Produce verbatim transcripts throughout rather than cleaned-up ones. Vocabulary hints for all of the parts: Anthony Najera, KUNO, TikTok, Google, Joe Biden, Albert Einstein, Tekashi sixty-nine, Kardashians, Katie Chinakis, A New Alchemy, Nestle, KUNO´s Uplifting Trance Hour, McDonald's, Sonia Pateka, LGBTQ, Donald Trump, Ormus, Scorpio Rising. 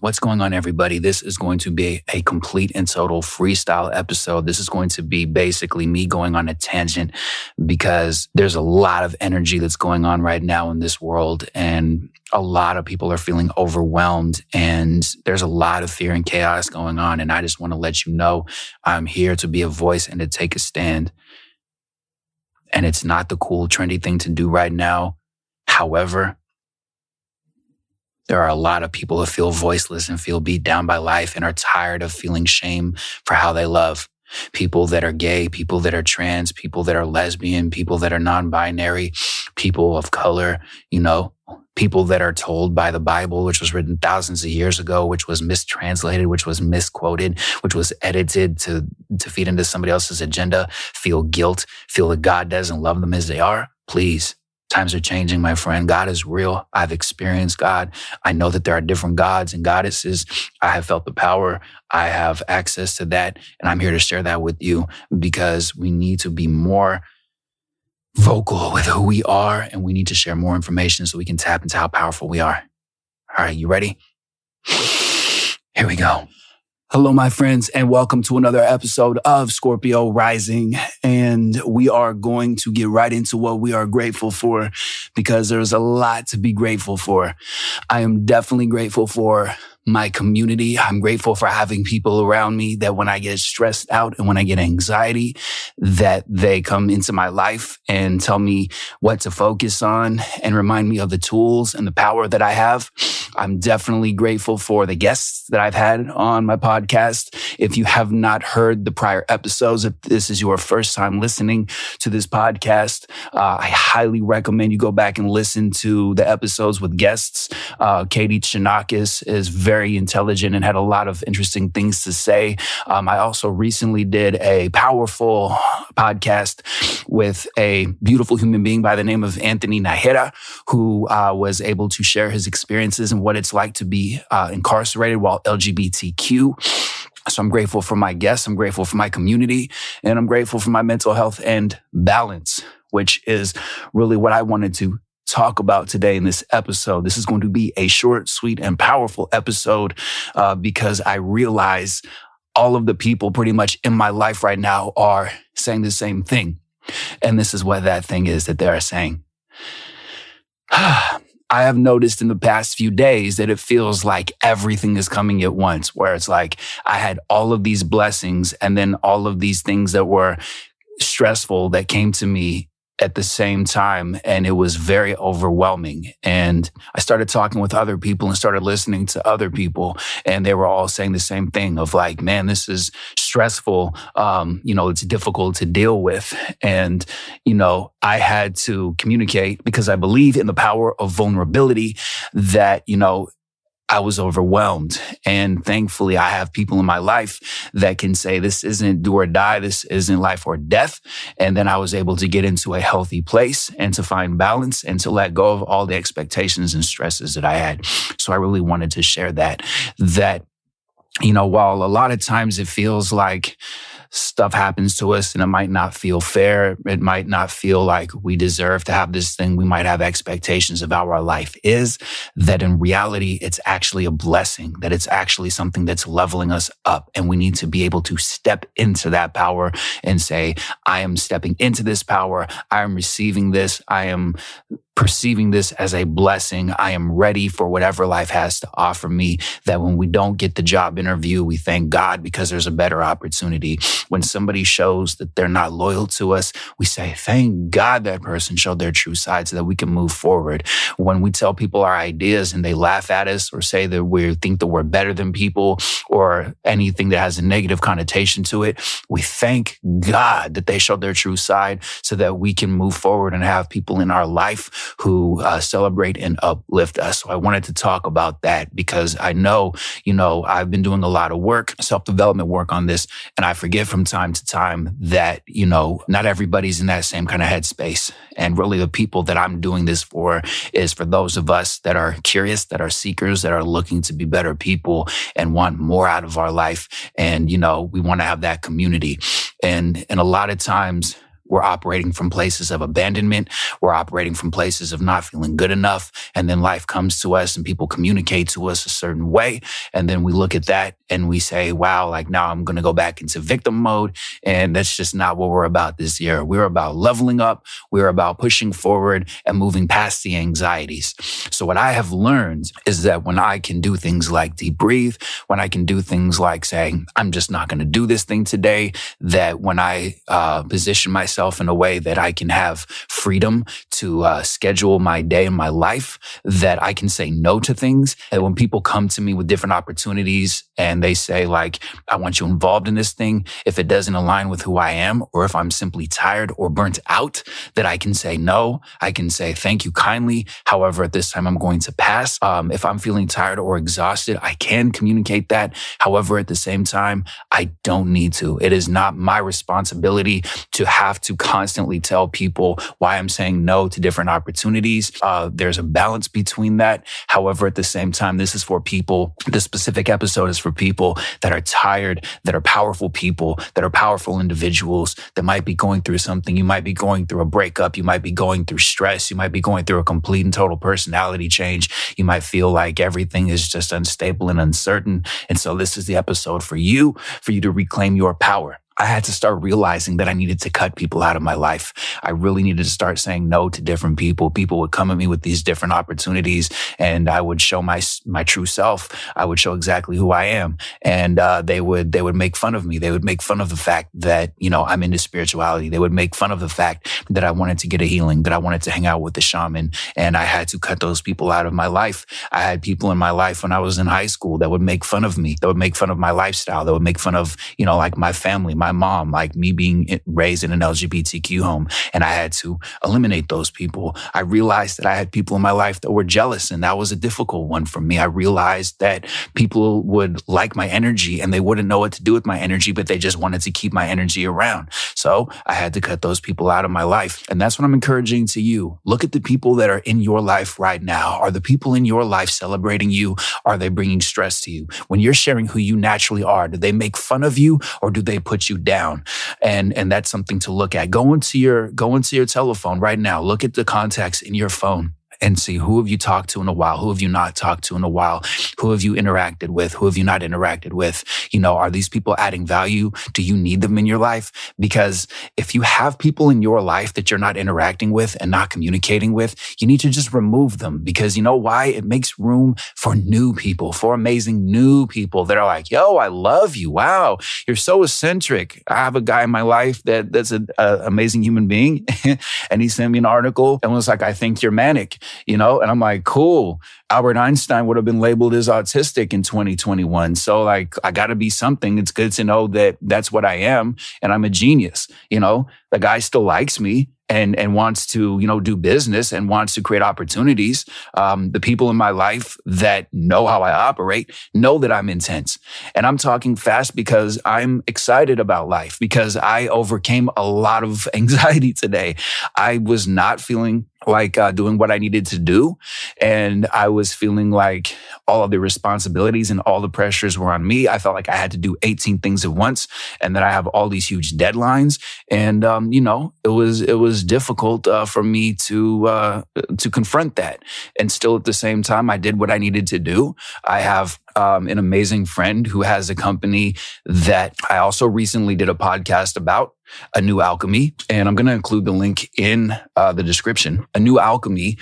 What's going on, everybody? This is going to be a complete and total freestyle episode. This is going to be basically me going on a tangent because there's a lot of energy that's going on right now in this world, and a lot of people are feeling overwhelmed, and there's a lot of fear and chaos going on. And I just want to let you know I'm here to be a voice and to take a stand. And it's not the cool, trendy thing to do right now. However, there are a lot of people who feel voiceless and feel beat down by life and are tired of feeling shame for how they love. People that are gay, people that are trans, people that are lesbian, people that are non-binary, people of color, you know, people that are told by the Bible, which was written thousands of years ago, which was mistranslated, which was misquoted, which was edited to, to feed into somebody else's agenda, feel guilt, feel that God doesn't love them as they are. Please. Times are changing, my friend. God is real. I've experienced God. I know that there are different gods and goddesses. I have felt the power. I have access to that. And I'm here to share that with you because we need to be more vocal with who we are, and we need to share more information so we can tap into how powerful we are. All right, you ready? Here we go. Hello, my friends, and welcome to another episode of Scorpio Rising. And we are going to get right into what we are grateful for because there's a lot to be grateful for. I am definitely grateful for my community. I'm grateful for having people around me that when I get stressed out and when I get anxiety, that they come into my life and tell me what to focus on and remind me of the tools and the power that I have. I'm definitely grateful for the guests that I've had on my podcast. If you have not heard the prior episodes, if this is your first time listening to this podcast, uh, I highly recommend you go back and listen to the episodes with guests. Uh, Katie Chinakis is very intelligent and had a lot of interesting things to say. Um, I also recently did a powerful podcast with a beautiful human being by the name of Anthony Najera, who uh, was able to share his experiences and what it's like to be uh, incarcerated while L G B T Q. So I'm grateful for my guests, I'm grateful for my community, and I'm grateful for my mental health and balance, which is really what I wanted to talk about today in this episode. This is going to be a short, sweet, and powerful episode uh, because I realize all of the people pretty much in my life right now are saying the same thing. And this is what that thing is that they are saying. I have noticed in the past few days that it feels like everything is coming at once, where it's like I had all of these blessings and then all of these things that were stressful that came to me at the same time. And it was very overwhelming. And I started talking with other people and started listening to other people. And they were all saying the same thing of like, man, this is stressful. Um, you know, it's difficult to deal with. And, you know, I had to communicate because I believe in the power of vulnerability that, you know, I was overwhelmed. And thankfully, I have people in my life that can say, this isn't do or die. This isn't life or death. And then I was able to get into a healthy place and to find balance and to let go of all the expectations and stresses that I had. So I really wanted to share that, that, you know, while a lot of times it feels like stuff happens to us and it might not feel fair. It might not feel like we deserve to have this thing. We might have expectations of how our life is, that in reality, it's actually a blessing, that it's actually something that's leveling us up. And we need to be able to step into that power and say, I am stepping into this power. I am receiving this. I am perceiving this as a blessing. I am ready for whatever life has to offer me. That when we don't get the job interview, we thank God because there's a better opportunity. When somebody shows that they're not loyal to us, we say, thank God that person showed their true side so that we can move forward. When we tell people our ideas and they laugh at us or say that we think that we're better than people or anything that has a negative connotation to it, we thank God that they showed their true side so that we can move forward and have people in our life who uh, celebrate and uplift us. So I wanted to talk about that because I know, you know, I've been doing a lot of work, self-development work on this, and I forget from time to time that, you know, not everybody's in that same kind of headspace. And really the people that I'm doing this for is for those of us that are curious, that are seekers, that are looking to be better people and want more out of our life. And, you know, we want to have that community. And, and a lot of times, We're operating from places of abandonment. We're operating from places of not feeling good enough. And then life comes to us and people communicate to us a certain way. And then we look at that and we say, wow, like now I'm going to go back into victim mode. And that's just not what we're about this year. We're about leveling up. We're about pushing forward and moving past the anxieties. So what I have learned is that when I can do things like deep breathe, when I can do things like saying, I'm just not going to do this thing today, that when I uh, position myself in a way that I can have freedom to uh, schedule my day and my life, that I can say no to things. And when people come to me with different opportunities and they say like, I want you involved in this thing, if it doesn't align with who I am, or if I'm simply tired or burnt out, that I can say no. I can say thank you kindly. However, at this time I'm going to pass. Um, if I'm feeling tired or exhausted, I can communicate that. However, at the same time, I don't need to. It is not my responsibility to have to to constantly tell people why I'm saying no to different opportunities. Uh, there's a balance between that. However, at the same time, this is for people, this specific episode is for people that are tired, that are powerful people, that are powerful individuals, that might be going through something. You might be going through a breakup. You might be going through stress. You might be going through a complete and total personality change. You might feel like everything is just unstable and uncertain. And so this is the episode for you, for you to reclaim your power. I had to start realizing that I needed to cut people out of my life. I really needed to start saying no to different people. People would come at me with these different opportunities and I would show my my true self. I would show exactly who I am. And uh, they would they would make fun of me. They would make fun of the fact that, you know, I'm into spirituality. They would make fun of the fact that I wanted to get a healing, that I wanted to hang out with the shaman. And I had to cut those people out of my life. I had people in my life when I was in high school that would make fun of me, that would make fun of my lifestyle, that would make fun of, you know, like my family, my My mom, like me being raised in an L G B T Q home, and I had to eliminate those people. I realized that I had people in my life that were jealous, and that was a difficult one for me. I realized that people would like my energy and they wouldn't know what to do with my energy, but they just wanted to keep my energy around. So I had to cut those people out of my life. And that's what I'm encouraging to you. Look at the people that are in your life right now. Are the people in your life celebrating you? Are they bringing stress to you? When you're sharing who you naturally are, do they make fun of you or do they put you down? And, and that's something to look at. Go into your, go into your telephone right now. Look at the contacts in your phone and see who have you talked to in a while? Who have you not talked to in a while? Who have you interacted with? Who have you not interacted with? You know, are these people adding value? Do you need them in your life? Because if you have people in your life that you're not interacting with and not communicating with, you need to just remove them, because you know why? It makes room for new people, for amazing new people that are like, yo, I love you. Wow. You're so eccentric. I have a guy in my life that that's an amazing human being. And he sent me an article and was like, I think you're manic. You know, and I'm like, cool. Albert Einstein would have been labeled as autistic in twenty twenty-one. So like, I got to be something. It's good to know that that's what I am. And I'm a genius. You know, the guy still likes me and, and wants to, you know, do business and wants to create opportunities. Um, the people in my life that know how I operate know that I'm intense. And I'm talking fast because I'm excited about life, because I overcame a lot of anxiety today. I was not feeling like uh, doing what I needed to do. And I was feeling like all of the responsibilities and all the pressures were on me. I felt like I had to do eighteen things at once and that I have all these huge deadlines. And, um, you know, it was it was difficult uh, for me to uh, to confront that. And still at the same time, I did what I needed to do. I have um, an amazing friend who has a company that I also recently did a podcast about, A New Alchemy, and I'm going to include the link in uh, the description. A New Alchemy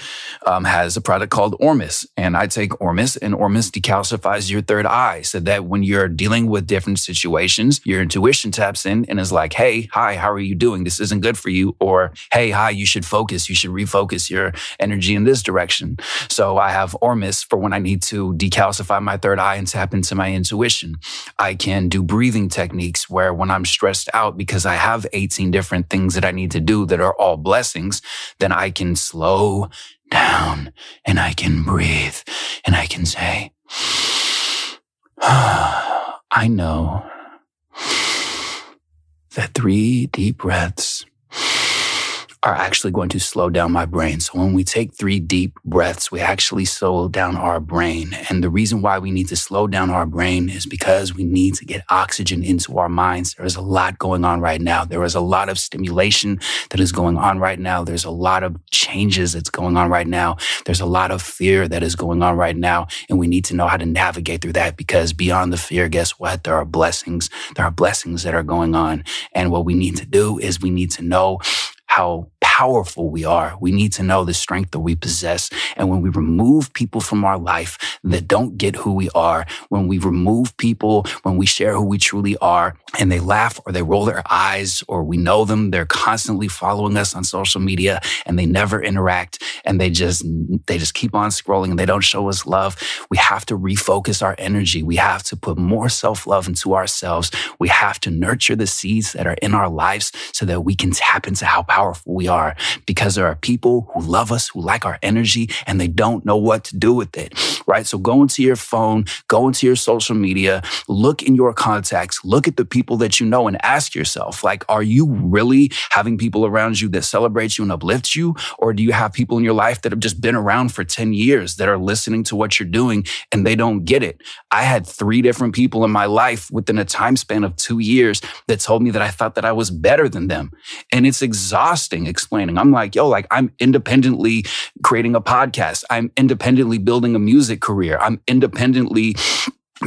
um, has a product called Ormus, and I take Ormus, and Ormus decalcifies your third eye so that when you're dealing with different situations, your intuition taps in and is like, hey, hi, how are you doing? This isn't good for you. Or, hey, hi, you should focus. You should refocus your energy in this direction. So I have Ormus for when I need to decalcify my third eye and tap into my intuition. I can do breathing techniques where when I'm stressed out because I have eighteen different things that I need to do that are all blessings, then I can slow down and I can breathe and I can say, ah, I know that three deep breaths are actually going to slow down my brain. So when we take three deep breaths, we actually slow down our brain. And the reason why we need to slow down our brain is because we need to get oxygen into our minds. There is a lot going on right now. There is a lot of stimulation that is going on right now. There's a lot of changes that's going on right now. There's a lot of fear that is going on right now. And we need to know how to navigate through that, because beyond the fear, guess what? There are blessings. There are blessings that are going on. And what we need to do is we need to know how powerful we are. We need to know the strength that we possess. And when we remove people from our life that don't get who we are, when we remove people, when we share who we truly are, and they laugh or they roll their eyes, or we know them, they're constantly following us on social media and they never interact, and they just, they just keep on scrolling and they don't show us love. We have to refocus our energy. We have to put more self-love into ourselves. We have to nurture the seeds that are in our lives so that we can tap into how powerful we are, because there are people who love us, who like our energy, and they don't know what to do with it, right? So go into your phone, go into your social media, look in your contacts, look at the people that you know and ask yourself, like, are you really having people around you that celebrate you and uplift you? Or do you have people in your life that have just been around for ten years that are listening to what you're doing and they don't get it? I had three different people in my life within a time span of two years that told me that I thought that I was better than them. And it's exhausting explaining. I'm like, yo, like I'm independently creating a podcast. I'm independently building a music career. I'm independently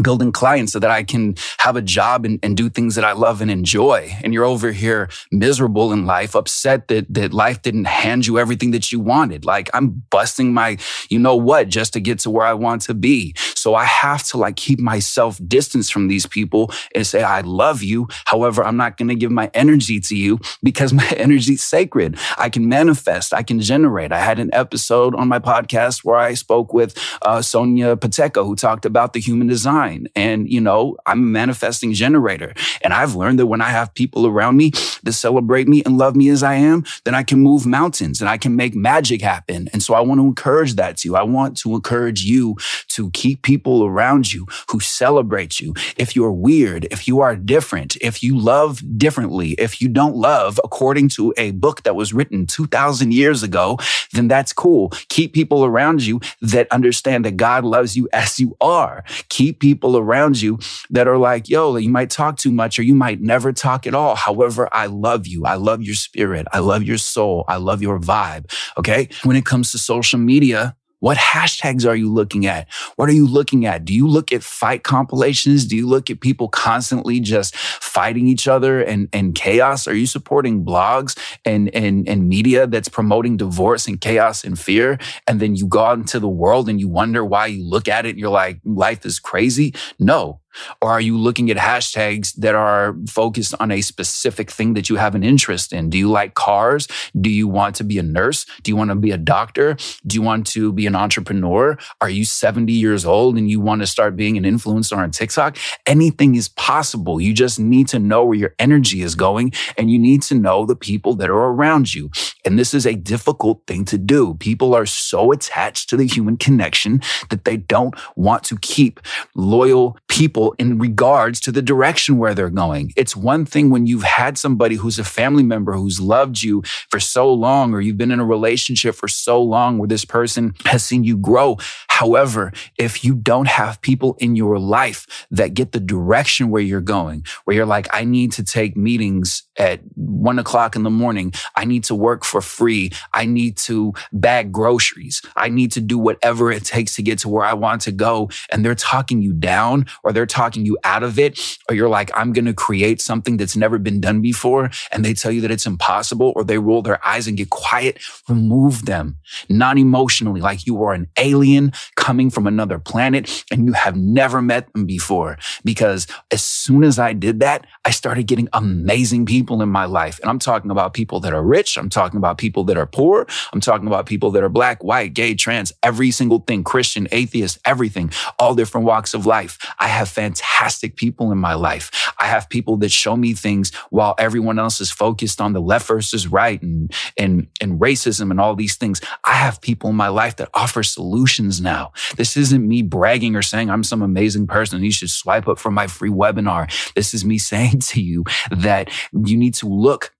building clients so that I can have a job and, and do things that I love and enjoy. And you're over here miserable in life, upset that, that life didn't hand you everything that you wanted. Like I'm busting my, you know what, just to get to where I want to be. So I have to like keep myself distance from these people and say, I love you. However, I'm not going to give my energy to you because my energy is sacred. I can manifest. I can generate. I had an episode on my podcast where I spoke with uh, Sonia Pateka, who talked about the human design. And, you know, I'm a manifesting generator. And I've learned that when I have people around me that celebrate me and love me as I am, then I can move mountains and I can make magic happen. And so I want to encourage that to you. I want to encourage you to keep people around you who celebrate you. If you're weird, if you are different, if you love differently, if you don't love according to a book that was written two thousand years ago, then that's cool. Keep people around you that understand that God loves you as you are. Keep people around you that are like, yo, you might talk too much or you might never talk at all. However, I love you. I love your spirit. I love your soul. I love your vibe. Okay. When it comes to social media, what hashtags are you looking at? What are you looking at? Do you look at fight compilations? Do you look at people constantly just fighting each other and, and chaos? Are you supporting blogs and, and, and media that's promoting divorce and chaos and fear? And then you go out into the world and you wonder why you look at it and you're like, life is crazy? No. Or are you looking at hashtags that are focused on a specific thing that you have an interest in? Do you like cars? Do you want to be a nurse? Do you want to be a doctor? Do you want to be an entrepreneur? Are you seventy years old and you want to start being an influencer on TikTok? Anything is possible. You just need to know where your energy is going, and you need to know the people that are around you. And this is a difficult thing to do. People are so attached to the human connection that they don't want to keep loyal people in regards to the direction where they're going. It's one thing when you've had somebody who's a family member who's loved you for so long, or you've been in a relationship for so long where this person has seen you grow. However, if you don't have people in your life that get the direction where you're going, where you're like, I need to take meetings at one o'clock in the morning. I need to work for free. I need to bag groceries. I need to do whatever it takes to get to where I want to go. And they're talking you down, or they're talking you out of it, or you're like, I'm going to create something that's never been done before. And they tell you that it's impossible, or they roll their eyes and get quiet. Remove them non-emotionally, like you are an alien coming from another planet and you have never met them before. Because as soon as I did that, I started getting amazing people in my life. And I'm talking about people that are rich. I'm talking about people that are poor. I'm talking about people that are black, white, gay, trans, every single thing, Christian, atheist, everything, all different walks of life. I have fantastic people in my life. I have people that show me things while everyone else is focused on the left versus right and, and, and racism and all these things. I have people in my life that offer solutions now. This isn't me bragging or saying I'm some amazing person and you should swipe up for my free webinar. This is me saying to you that you need to look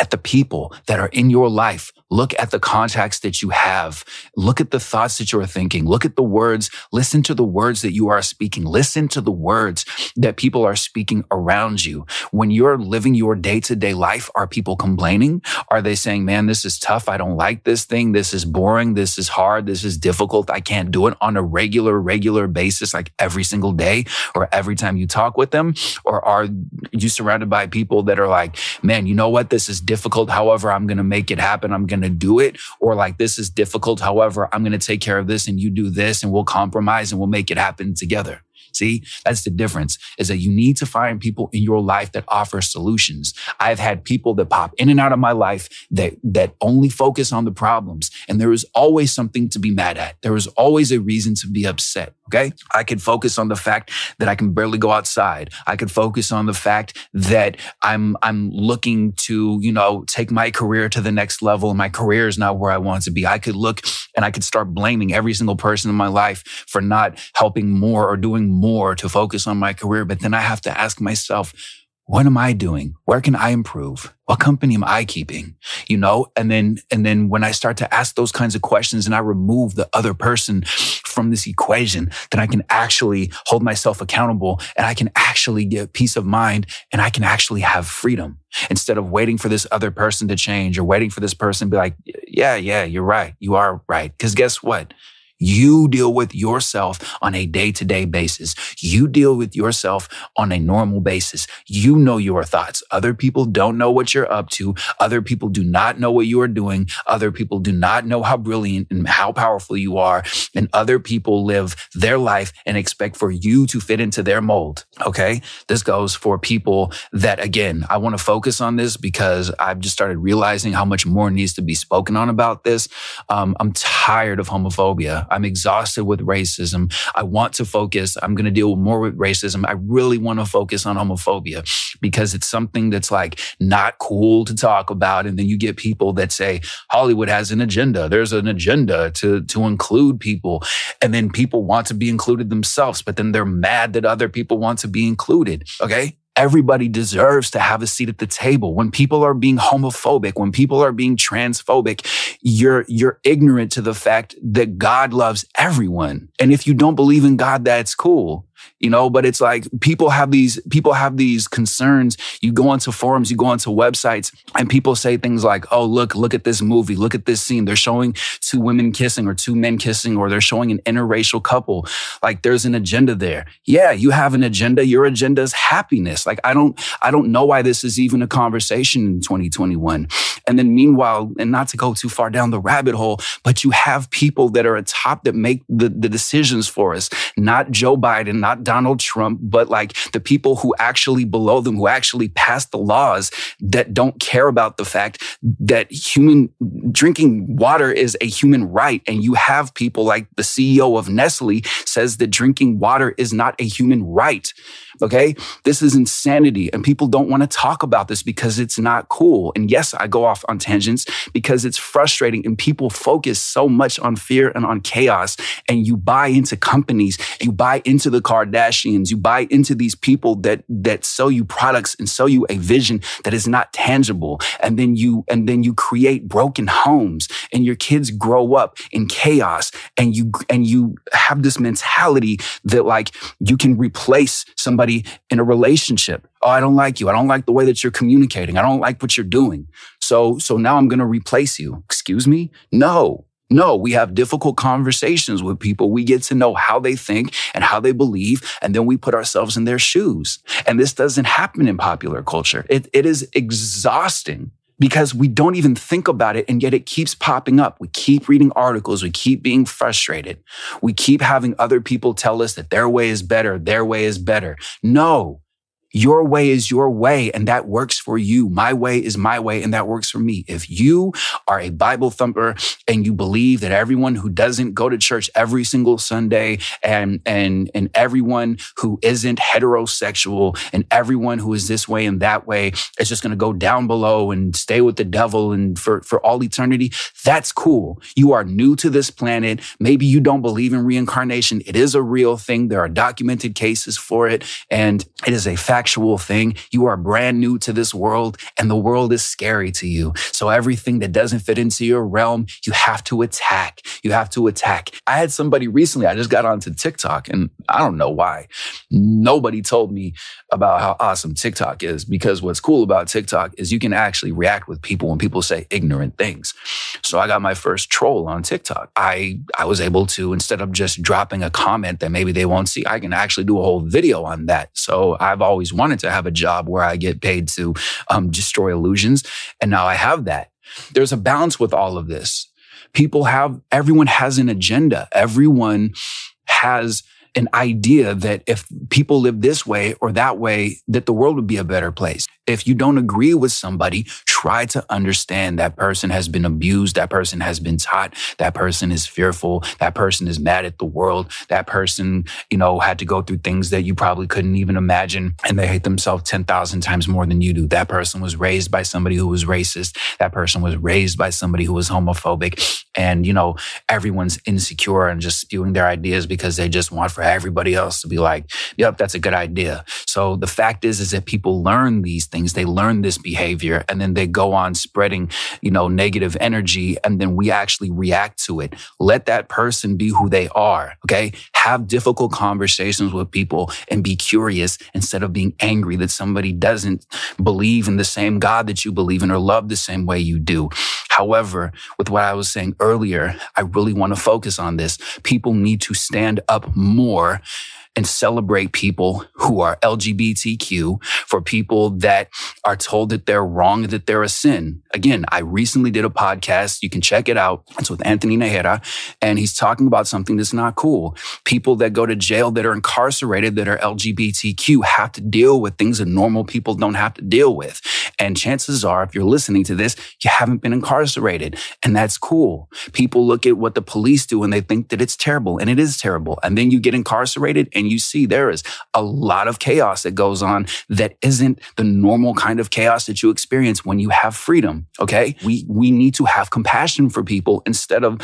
at the people that are in your life. Look at the contacts that you have. Look at the thoughts that you are thinking. Look at the words. Listen to the words that you are speaking. Listen to the words that people are speaking around you. When you're living your day-to-day life, are people complaining? Are they saying, man, this is tough. I don't like this thing. This is boring. This is hard. This is difficult. I can't do it on a regular, regular basis, like every single day or every time you talk with them? Or are you surrounded by people that are like, man, you know what? This is difficult. However, I'm going to make it happen. I'm going to do it. Or like, this is difficult. However, I'm going to take care of this and you do this and we'll compromise and we'll make it happen together. See, that's the difference, is that you need to find people in your life that offer solutions. I've had people that pop in and out of my life that, that only focus on the problems. And there is always something to be mad at. There is always a reason to be upset. Okay. I could focus on the fact that I can barely go outside. I could focus on the fact that I'm, I'm looking to, you know, take my career to the next level and my career is not where I want to be. I could look and I could start blaming every single person in my life for not helping more or doing more to focus on my career. But then I have to ask myself, what am I doing? Where can I improve? What company am I keeping? You know, and then, and then when I start to ask those kinds of questions and I remove the other person from this equation, then I can actually hold myself accountable and I can actually get peace of mind and I can actually have freedom instead of waiting for this other person to change or waiting for this person to be like, yeah, yeah, you're right. You are right. Because guess what? You deal with yourself on a day-to-day basis. You deal with yourself on a normal basis. You know your thoughts. Other people don't know what you're up to. Other people do not know what you are doing. Other people do not know how brilliant and how powerful you are. And other people live their life and expect for you to fit into their mold. Okay? This goes for people that, again, I want to focus on this because I've just started realizing how much more needs to be spoken on about this. Um, I'm tired of homophobia. I'm exhausted with racism. I want to focus. I'm going to deal more with racism. I really want to focus on homophobia because it's something that's like not cool to talk about. And then you get people that say Hollywood has an agenda. There's an agenda to, to include people. And then people want to be included themselves, but then they're mad that other people want to be included. Okay. Everybody deserves to have a seat at the table. When people are being homophobic, when people are being transphobic, you're, you're ignorant to the fact that God loves everyone. And if you don't believe in God, that's cool. You know, but it's like people have these, people have these concerns. You go onto forums, you go onto websites and people say things like, oh, look, look at this movie. Look at this scene. They're showing two women kissing or two men kissing, or they're showing an interracial couple. Like there's an agenda there. Yeah, you have an agenda. Your agenda is happiness. Like, I don't, I don't know why this is even a conversation in twenty twenty-one. And then meanwhile, and not to go too far down the rabbit hole, but you have people that are atop that make the, the decisions for us, not Joe Biden, not Not Donald Trump, but like the people who actually below them, who actually pass the laws that don't care about the fact that human drinking water is a human right. And you have people like the C E O of Nestle says that drinking water is not a human right. Okay. This is insanity. And people don't want to talk about this because it's not cool. And yes, I go off on tangents because it's frustrating and people focus so much on fear and on chaos. And you buy into companies, you buy into the Kardashians, you buy into these people that, that sell you products and sell you a vision that is not tangible. And then you, and then you create broken homes and your kids grow up in chaos and you, and you have this mentality that like you can replace somebody in a relationship. Oh, I don't like you. I don't like the way that you're communicating. I don't like what you're doing. So, so now I'm going to replace you. Excuse me? No, no. We have difficult conversations with people. We get to know how they think and how they believe. And then we put ourselves in their shoes. And this doesn't happen in popular culture. It, it is exhausting. Because we don't even think about it, and yet it keeps popping up. We keep reading articles. We keep being frustrated. We keep having other people tell us that their way is better. Their way is better. No, your way is your way, and that works for you. My way is my way, and that works for me. If you are a Bible thumper and you believe that everyone who doesn't go to church every single Sunday and, and, and everyone who isn't heterosexual and everyone who is this way and that way is just going to go down below and stay with the devil and for, for all eternity, that's cool. You are new to this planet. Maybe you don't believe in reincarnation. It is a real thing. There are documented cases for it, and it is a fact. factual thing. You are brand new to this world and the world is scary to you. So everything that doesn't fit into your realm, you have to attack. You have to attack. I had somebody recently, I just got onto TikTok and I don't know why. Nobody told me about how awesome TikTok is, because what's cool about TikTok is you can actually react with people when people say ignorant things. So I got my first troll on TikTok. I, I was able to, instead of just dropping a comment that maybe they won't see, I can actually do a whole video on that. So I've always wanted to have a job where I get paid to um, destroy illusions. And now I have that. There's a balance with all of this. People have, everyone has an agenda. Everyone has an idea that if people live this way or that way, that the world would be a better place. If you don't agree with somebody, try to understand that person has been abused, that person has been taught, that person is fearful, that person is mad at the world, that person, you know, had to go through things that you probably couldn't even imagine, and they hate themselves ten thousand times more than you do. That person was raised by somebody who was racist, that person was raised by somebody who was homophobic, and, you know, everyone's insecure and just spewing their ideas because they just want for everybody else to be like, yep, that's a good idea. So the fact is, is that people learn these things, they learn this behavior, and then they go on spreading, you know, negative energy. And then we actually react to it. Let that person be who they are. Okay. Have difficult conversations with people and be curious instead of being angry that somebody doesn't believe in the same God that you believe in or love the same way you do. However, with what I was saying earlier, I really want to focus on this. People need to stand up more and celebrate people who are L G B T Q, for people that are told that they're wrong, that they're a sin. Again, I recently did a podcast. You can check it out. It's with Anthony Najera, and he's talking about something that's not cool. People that go to jail, that are incarcerated, that are L G B T Q, have to deal with things that normal people don't have to deal with. And chances are, if you're listening to this, you haven't been incarcerated, and that's cool. People look at what the police do and they think that it's terrible, and it is terrible. And then you get incarcerated and you see there is a lot of chaos that goes on that isn't the normal kind of chaos that you experience when you have freedom, okay? We we need to have compassion for people instead of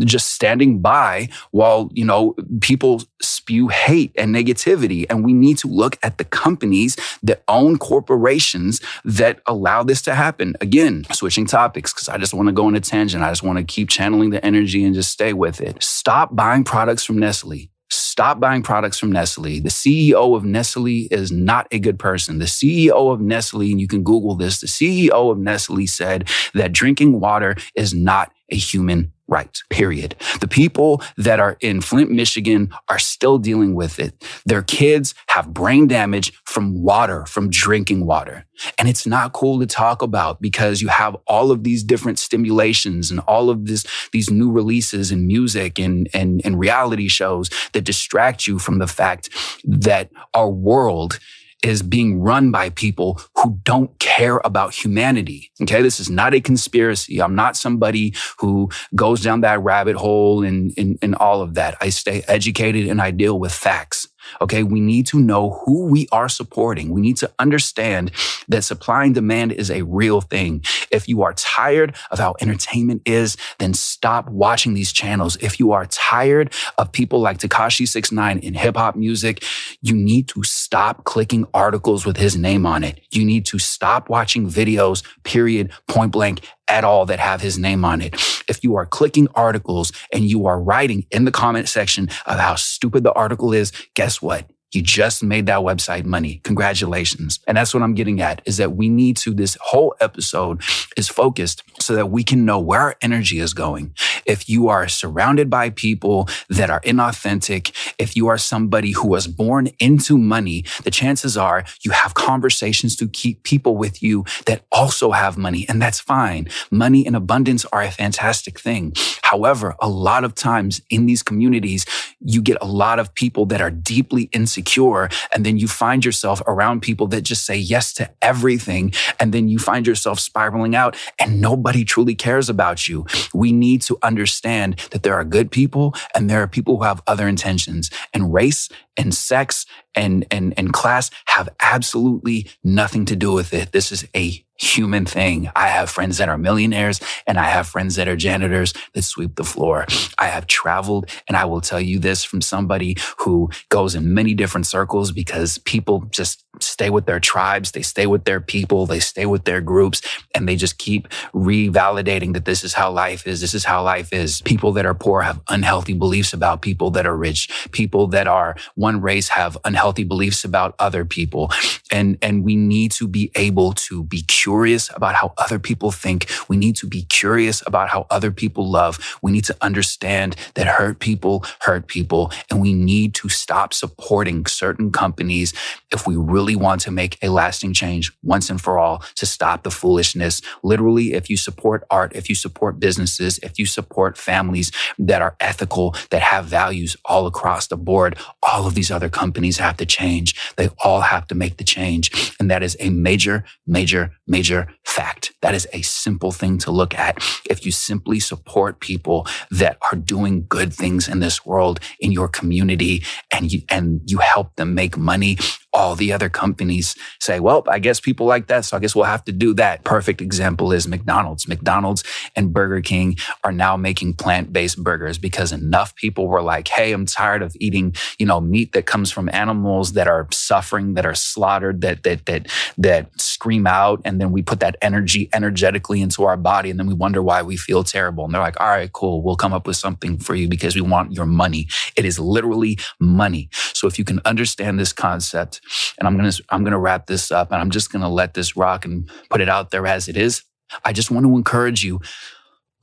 just standing by while, you know, people spew hate and negativity. And we need to look at the companies that own corporations that allow this to happen. Again, switching topics, because I just want to go on a tangent. I just want to keep channeling the energy and just stay with it. Stop buying products from Nestle. Stop buying products from Nestle. The C E O of Nestle is not a good person. The C E O of Nestle, and you can Google this, the C E O of Nestle said that drinking water is not a human right, period. The people that are in Flint, Michigan are still dealing with it. Their kids have brain damage from water, from drinking water. And it's not cool to talk about, because you have all of these different stimulations and all of this, these new releases in music and, and, and reality shows that distract you from the fact that our world is being run by people who don't care about humanity, okay? This is not a conspiracy. I'm not somebody who goes down that rabbit hole and, and, and all of that. I stay educated and I deal with facts. Okay, we need to know who we are supporting. We need to understand that supply and demand is a real thing. If you are tired of how entertainment is, then stop watching these channels. If you are tired of people like Tekashi sixty-nine in hip hop music, you need to stop clicking articles with his name on it. You need to stop watching videos, period, point blank, at all that have his name on it. If you are clicking articles and you are writing in the comment section of how stupid the article is, guess what? You just made that website money. Congratulations. And that's what I'm getting at, is that we need to, this whole episode is focused so that we can know where our energy is going. If you are surrounded by people that are inauthentic, if you are somebody who was born into money, the chances are you have conversations to keep people with you that also have money. And that's fine. Money and abundance are a fantastic thing. However, a lot of times in these communities, you get a lot of people that are deeply insecure. Secure, and then you find yourself around people that just say yes to everything, and then you find yourself spiraling out and nobody truly cares about you. We need to understand that there are good people and there are people who have other intentions, and race and sex and and and class have absolutely nothing to do with it. This is a human thing. I have friends that are millionaires and I have friends that are janitors that sweep the floor. I have traveled, and I will tell you this from somebody who goes in many different circles, because people just stay with their tribes, they stay with their people, they stay with their groups, and they just keep revalidating that this is how life is, this is how life is. People that are poor have unhealthy beliefs about people that are rich. People that are one race have unhealthy beliefs about other people. And, and we need to be able to be curious about how other people think. We need to be curious about how other people love. We need to understand that hurt people hurt people, and we need to stop supporting certain companies if we really want to make a lasting change once and for all to stop the foolishness. Literally, if you support art, if you support businesses, if you support families that are ethical, that have values all across the board, all of these other companies have to change. They all have to make the change. And that is a major, major, major fact. That is a simple thing to look at. If you simply support people that are doing good things in this world, in your community, and you, and you help them make money, all the other companies say, well, I guess people like that, so I guess we'll have to do that. Perfect example is McDonald's. McDonald's and Burger King are now making plant-based burgers because enough people were like, hey, I'm tired of eating, you know, meat that comes from animals that are suffering, that are slaughtered, that that that that scream out, and then we put that energy energetically into our body, and then we wonder why we feel terrible. And they're like, all right, cool, we'll come up with something for you because we want your money. It is literally money. So if you can understand this concept, and I'm gonna I'm gonna wrap this up, and I'm just gonna let this rock and put it out there as it is. I just want to encourage you: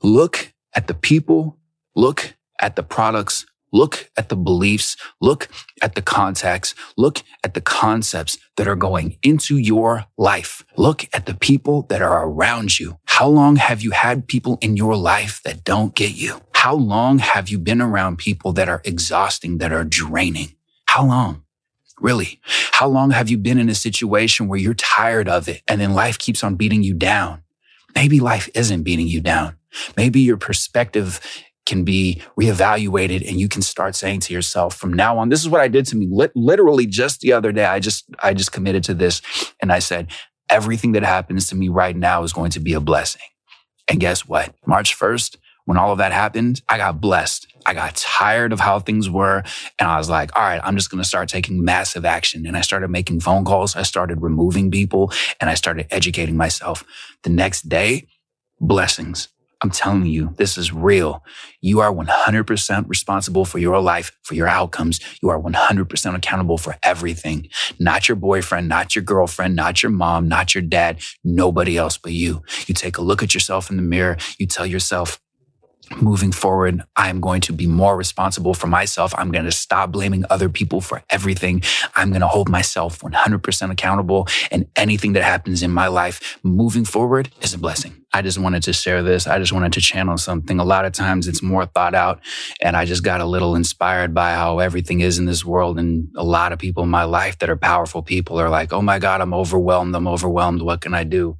look at the people, look at the products, look at the beliefs, look at the contacts, look at the concepts that are going into your life. Look at the people that are around you. How long have you had people in your life that don't get you? How long have you been around people that are exhausting, that are draining? How long? Really, how long have you been in a situation where you're tired of it and then life keeps on beating you down? Maybe life isn't beating you down. Maybe your perspective can be reevaluated and you can start saying to yourself from now on, this is what I did to me. Literally just the other day, I just, I just committed to this and I said, everything that happens to me right now is going to be a blessing. And guess what? March first, when all of that happened, I got blessed. I got tired of how things were. And I was like, all right, I'm just going to start taking massive action. And I started making phone calls. I started removing people and I started educating myself. The next day, blessings. I'm telling you, this is real. You are one hundred percent responsible for your life, for your outcomes. You are one hundred percent accountable for everything. Not your boyfriend, not your girlfriend, not your mom, not your dad, nobody else but you. You take a look at yourself in the mirror. You tell yourself, moving forward, I'm going to be more responsible for myself. I'm going to stop blaming other people for everything. I'm going to hold myself one hundred percent accountable, and anything that happens in my life moving forward is a blessing. I just wanted to share this. I just wanted to channel something. A lot of times it's more thought out, and I just got a little inspired by how everything is in this world. And a lot of people in my life that are powerful people are like, oh my God, I'm overwhelmed. I'm overwhelmed. What can I do?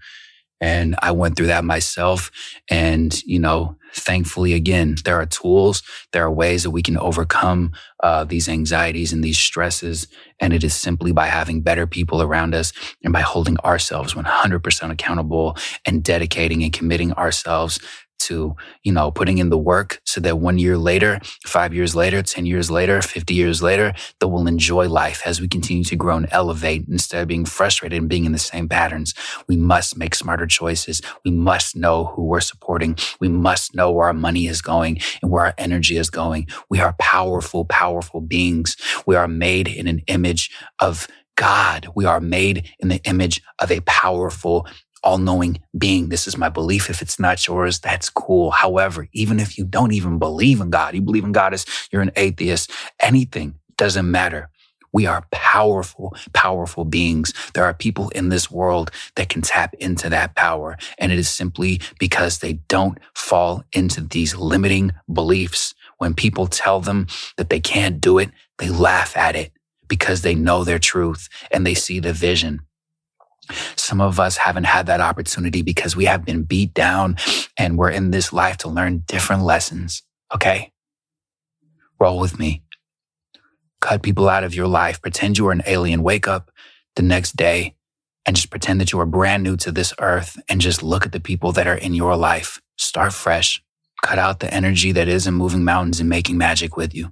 And I went through that myself. And, you know, thankfully, again, there are tools, there are ways that we can overcome uh, these anxieties and these stresses. And it is simply by having better people around us and by holding ourselves one hundred percent accountable and dedicating and committing ourselves to, you know, putting in the work so that one year later, five years later, ten years later, fifty years later, that we'll enjoy life as we continue to grow and elevate instead of being frustrated and being in the same patterns. We must make smarter choices. We must know who we're supporting. We must know where our money is going and where our energy is going. We are powerful, powerful beings. We are made in an image of God. We are made in the image of a powerful all-knowing being. This is my belief. If it's not yours, that's cool. However, even if you don't even believe in God, you believe in God as you're an atheist, anything doesn't matter. We are powerful, powerful beings. There are people in this world that can tap into that power. And it is simply because they don't fall into these limiting beliefs. When people tell them that they can't do it, they laugh at it because they know their truth and they see the vision. Some of us haven't had that opportunity because we have been beat down and we're in this life to learn different lessons, okay? Roll with me. Cut people out of your life. Pretend you are an alien. Wake up the next day and just pretend that you are brand new to this earth and just look at the people that are in your life. Start fresh. Cut out the energy that isn't moving mountains and making magic with you.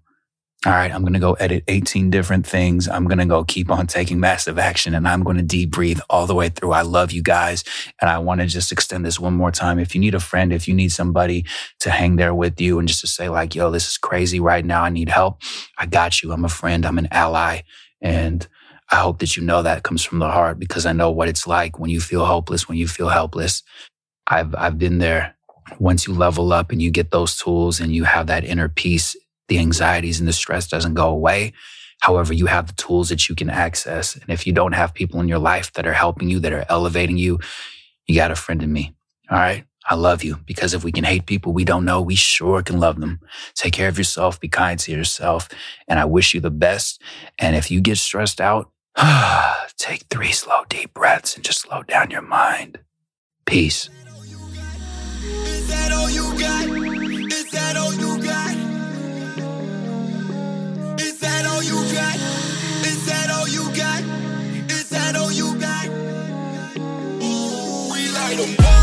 all right, I'm going to go edit eighteen different things. I'm going to go keep on taking massive action, and I'm going to deep breathe all the way through. I love you guys, and I want to just extend this one more time. If you need a friend, if you need somebody to hang there with you and just to say like, yo, this is crazy right now. I need help. I got you. I'm a friend. I'm an ally. And I hope that you know that comes from the heart, because I know what it's like when you feel hopeless, when you feel helpless. I've I've been there. Once you level up and you get those tools and you have that inner peace, the anxieties and the stress doesn't go away. However, you have the tools that you can access. And if you don't have people in your life that are helping you, that are elevating you, you got a friend in me. All right. I love you, because if we can hate people we don't know, we sure can love them. Take care of yourself. Be kind to yourself. And I wish you the best. And if you get stressed out, take three slow, deep breaths and just slow down your mind. Peace. Is that all you got? Is that all you got? Is that all you got? Is that all you got? Is that all you got? Ooh, we light 'em up.